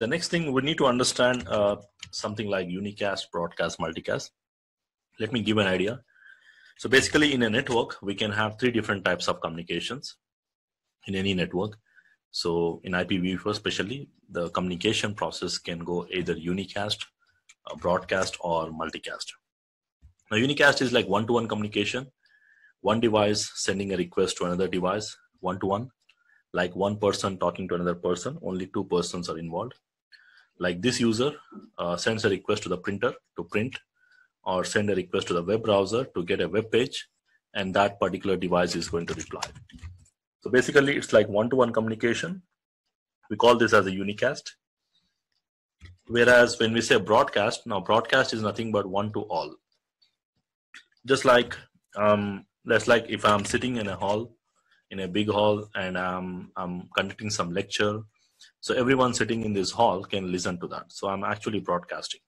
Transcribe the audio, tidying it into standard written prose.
The next thing we need to understand something like unicast, broadcast, multicast. Let me give an idea. So basically in a network, we can have three different types of communications in any network. So in IPv4 especially, the communication process can go either unicast, broadcast or multicast. Now unicast is like one-to-one communication, one device sending a request to another device, one-to-one, like one person talking to another person, only two persons are involved. Like this user sends a request to the printer to print, or send a request to the web browser to get a web page, and that particular device is going to reply. So basically it's like one-to-one communication. We call this as a unicast. Whereas when we say broadcast, now broadcast is nothing but one-to-all. Just like, that's like if I'm sitting in a hall, in a big hall, and I'm conducting some lecture, so everyone sitting in this hall can listen to that. So I'm actually broadcasting.